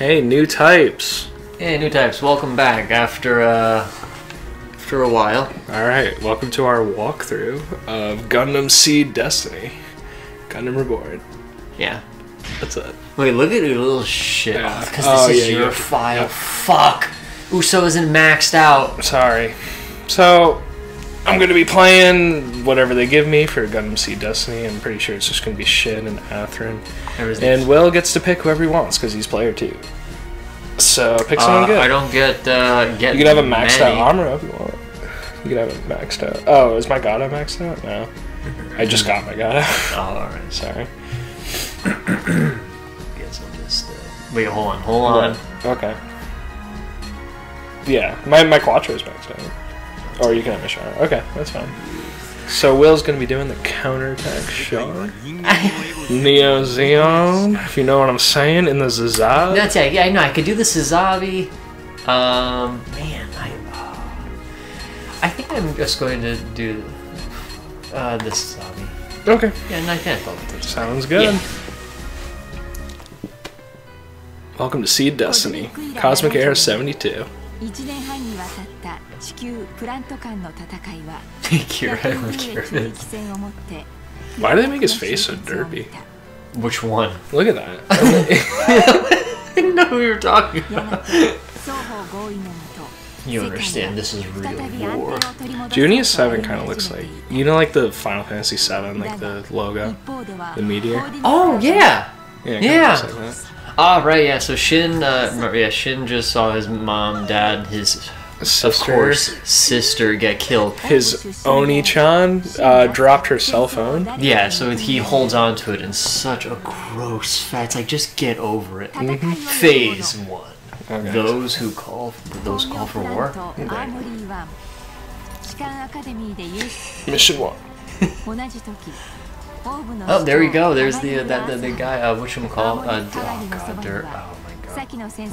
Hey, Newtypes! Hey, Newtypes! Welcome back after after a while. All right, welcome to our walkthrough of Gundam SEED Destiny, Gundam Reborn. Yeah, that's it. Wait, look at your little shit. Yeah. Because this is your file. Yeah. Fuck. Uso isn't maxed out. Sorry. So I'm gonna be playing whatever they give me for Gundam SEED Destiny. I'm pretty sure it's just gonna be Shin and Athrun. And Will gets to pick whoever he wants because he's player 2. So pick someone good. I don't get. You can have a maxed out armor if you want. You can have it maxed out. Oh, is my Gata maxed out? No, I just got my Gata. Oh, all right. Sorry. Guess I'll just wait. Hold on. Okay. Yeah, my Quattro is maxed out. Or you can have a Char. Okay, that's fine. So Will's gonna be doing the counterattack Char. Neo Zeon, if you know what I'm saying, in the Zazavi. That's it. Yeah, I know. I could do the Zazavi. I think I'm just going to do the Zazavi. Okay. Yeah, and I can't follow it. Sounds good. Yeah. Welcome to SEED Destiny, Cosmic Era 72. Why do they make his face so derpy? Which one? Look at that. I didn't know who we were talking about. You understand, this is real war. Junius 7 kind of looks like, you know, like the Final Fantasy 7, like the logo, the meteor. Oh yeah. Yeah. Like that. Ah, right, yeah. So Shin, Shin just saw his mom, dad, his sister. Of course, sister get killed. His Oni-chan dropped her cell phone. Yeah, so he holds on to it in such a gross fact. It's like, just get over it. Mm-hmm. Phase one. Okay. Those call for war. Right. Mission one. Oh, there we go. There's the guy. Which one called? Oh god,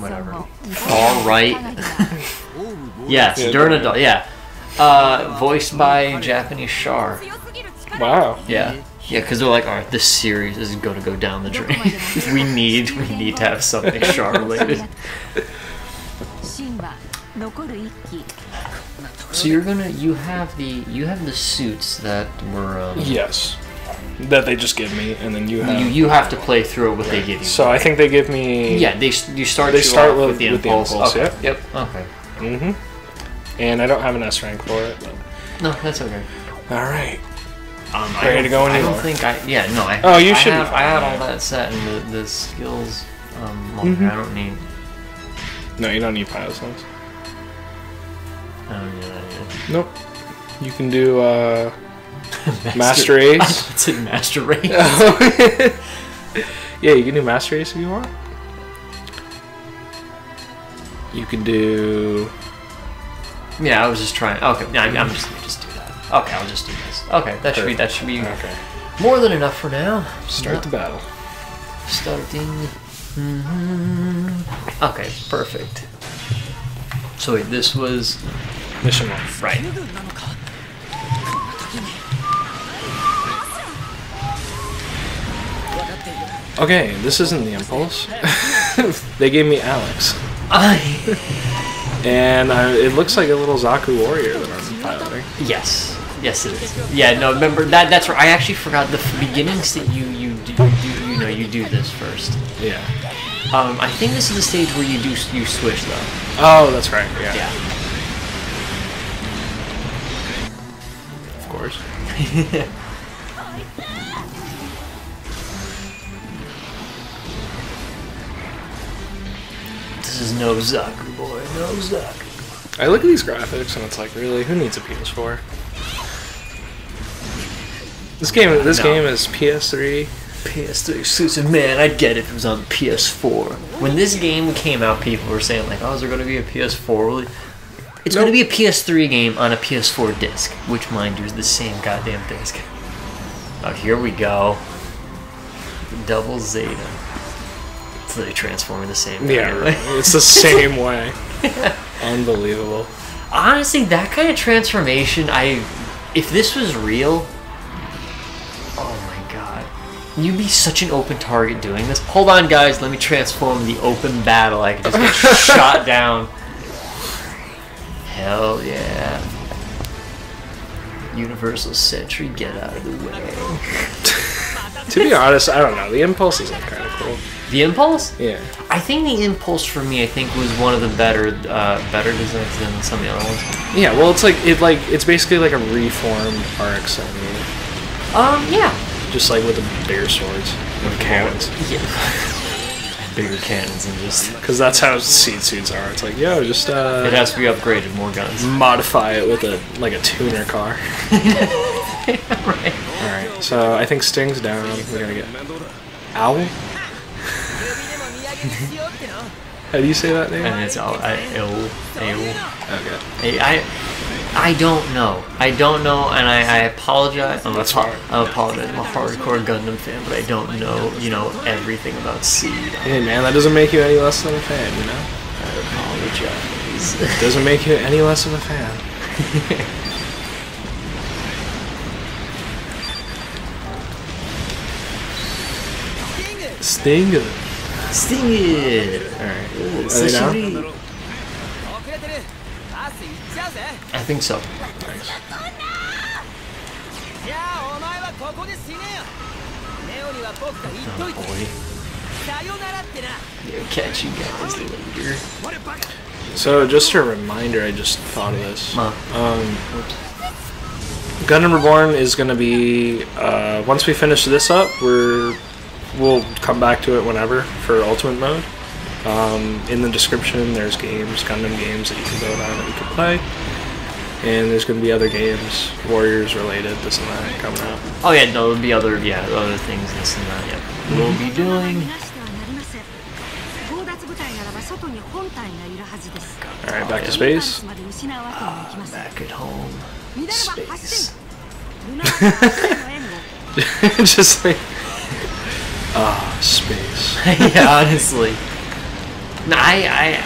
whatever. All right. Yes, Durnadol. Yeah. Voiced by Japanese Char. Wow. Yeah. Yeah, because they're like, all right, this series is gonna go down the drain. we need to have something Char related. So you have the suits that were. Yes. That they just give me, and then you have to play through what they give you. So I think they give me they start with the Impulse. Okay. Yep. Okay. Mm-hmm. And I don't have an S rank for it. But... No, that's okay. All right. Ready to go anymore? I don't think I. Yeah. No. I. Oh, you should. I have all that set and the skills. I don't need. No, you don't need pile slots. I don't need that yet. Nope. You can do. Master Ace? I said Master Ace. Yeah, you can do Master Ace if you want. You can do... Yeah, I was just trying... Okay, yeah, I'm just going to do that. Okay, I'll just do this. Okay, that should be okay. More than enough for now. Start the battle. Starting... Mm-hmm. Okay, perfect. So wait, this was... Mission 1. Right. Okay, this isn't the Impulse. They gave me Alex. And it looks like a little Zaku warrior that I'm piloting. Yes. Yes, it is. Yeah, no, remember, that's right. I actually forgot the beginnings that you do this first. Yeah. I think this is the stage where you switch, though. Oh, that's right, yeah. Yeah. Of course. This is no Zaku, boy. No Zaku. I look at these graphics and it's like, really, who needs a PS4? This game is PS3. PS3 exclusive. Man, I'd get it if it was on PS4. When this game came out, people were saying like, oh, is there going to be a PS4? It's going to be a PS3 game on a PS4 disc, which, mind you, is the same goddamn disc. Oh, here we go. Double Zeta. Transforming the same way. Yeah, anyway. It's the same way. Yeah. Unbelievable. Honestly, that kind of transformation, if this was real, oh my god. You'd be such an open target doing this. Hold on, guys. Let me transform the open battle. I can just get shot down. Hell yeah. Universal Century, get out of the way. To be honest, I don't know. The Impulse is kind of cool. The Impulse? Yeah. I think the Impulse for me, I think, was one of the better designs than some of the other ones. Yeah. Well, it's it's basically like a reformed RX-7. Yeah. Just like with the bigger swords and cannons. Yeah. Bigger cannons and just... Because that's how seed suits are. It's like, yo, just... It has to be upgraded, more guns. Modify it with a tuner car. Right. Alright, so I think Sting's down. We're gonna get... Owl? How do you say that name? And it's Owl. Okay. I don't know. I don't know, and I apologize. I'm a hardcore Gundam fan, but I don't know, you know, everything about Seed. Hey, man, that doesn't make you any less of a fan, you know? I apologize. It doesn't make you any less of a fan. Stinger. Stinger. Alright. Are they down? I think so. Nice. Oh boy. They'll catch you guys later. So, just a reminder, I just thought of this. Gundam Reborn is going to be... once we finish this up, we'll come back to it whenever for Ultimate Mode. In the description, there's games, Gundam games that you can go down that you can play, and there's going to be other games, Warriors related, this and that, coming out. Oh yeah, no, there'll be other things, this and that, yeah. We'll be doing. All right, back to space. Back at home, space. Just like, space. Yeah, honestly. No, I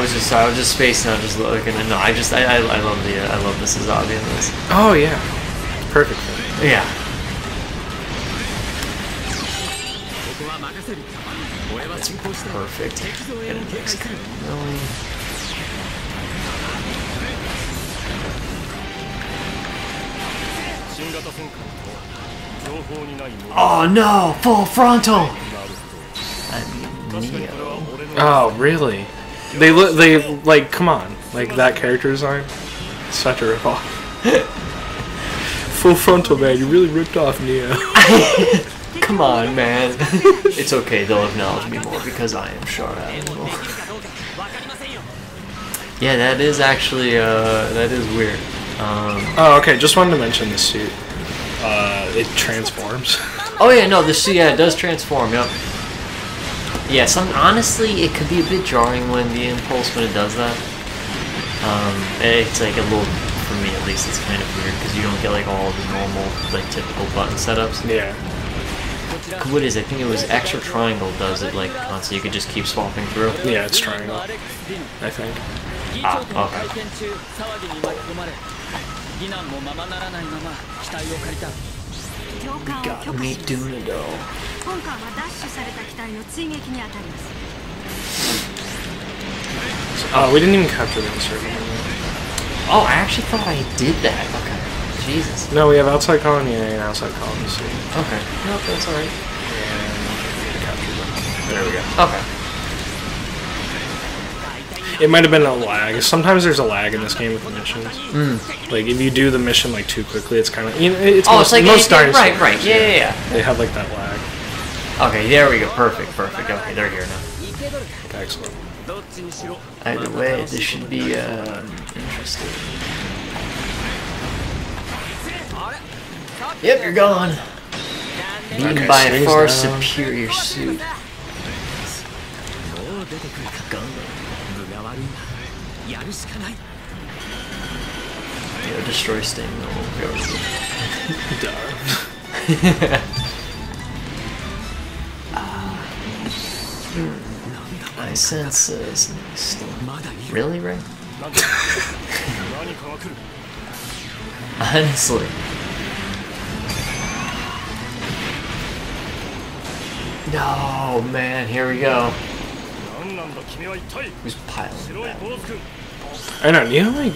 was just spacing out, just looking. And no, I love the I love Mrs. Zabi in this. Oh yeah, perfect. Yeah. That's perfect. And it looks kind of really... Oh no! Full Frontal! I mean, Neo. Oh, really? They look, they, like, come on. Like, that character design? Such a ripoff. Full Frontal, man, you really ripped off Neo. Come on, man. It's okay, they'll acknowledge me more because I am Char. Yeah, that is actually, that is weird. Oh, okay, just wanted to mention this suit. It transforms. Oh yeah, no, this it does transform. Yep. Yeah, so honestly, it could be a bit jarring when it does that. It's like a little, for me at least, it's kind of weird because you don't get like all the normal, like typical button setups. Yeah. What is it? I think it was X or triangle does it like constantly. You could just keep swapping through. Yeah, it's triangle, I think. Ah, okay. You got me, Durnadol. Oh, we didn't even capture the insert. Oh, I actually thought I did that. Okay. Jesus. No, we have outside colony A and outside colony C. Okay. Nope, that's alright. And capture them. There we go. Okay. It might have been a lag. Sometimes there's a lag in this game with the missions. Mm. Like if you do the mission like too quickly, it's kind of it's most dinosaurs. Right, right, yeah. They have like that lag. Okay, there we go. Perfect. Okay, they're here now. Okay, excellent. Either way, this should be interesting. Yep, you're gone. Beaten by a far superior suit. Yeah, destroy Sting. No, we'll go. Duh. I sense Sting. Really, Ray? Honestly. No, man, here we go. Who's piling that? I don't know, like,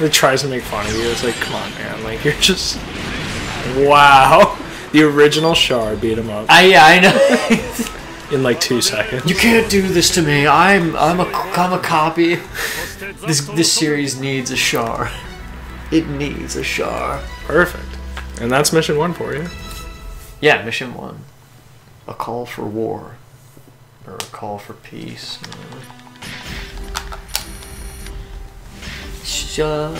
it tries to make fun of you. It's like, come on, man, like, you're just... Wow. The original Char beat him up. Yeah, I know. In like 2 seconds. You can't do this to me. I'm a copy. This series needs a Char. It needs a Char. Perfect. And that's mission 1 for you. Yeah, mission 1. A call for war. Or a call for peace. Shut up.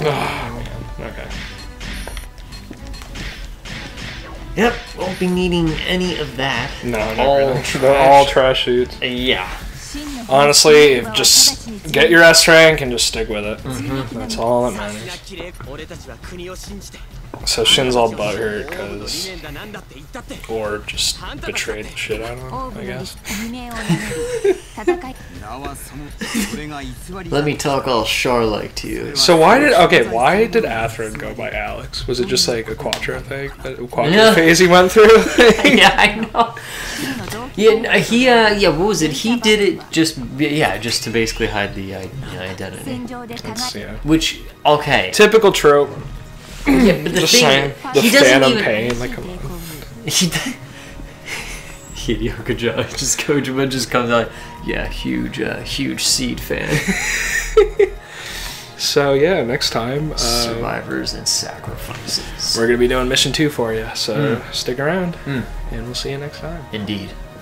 Oh, man. Okay. Yep, won't be needing any of that. No, never. They're all trash shoots. Yeah. Honestly, just get your S rank and just stick with it. Mm-hmm. That's all that matters. So Shin's all butthurt because... Or just betrayed the shit out of him, I guess. Let me talk all Char-like to you. So why did... Okay, why did Athrun go by Alex? Was it just like a Quattro thing? A Quattro phase he went through? Yeah, I know. Yeah, he... yeah, what was it? He did it just... Yeah, just to basically hide the identity. Yeah. Which... Okay. Typical trope. Yeah, but the just thing is, the phantom even... pain, like, come on. Just Kojima just comes out like, yeah, huge Seed fan. So yeah, next time... Survivors and Sacrifices. We're going to be doing mission 2 for you, so stick around, and we'll see you next time. Indeed.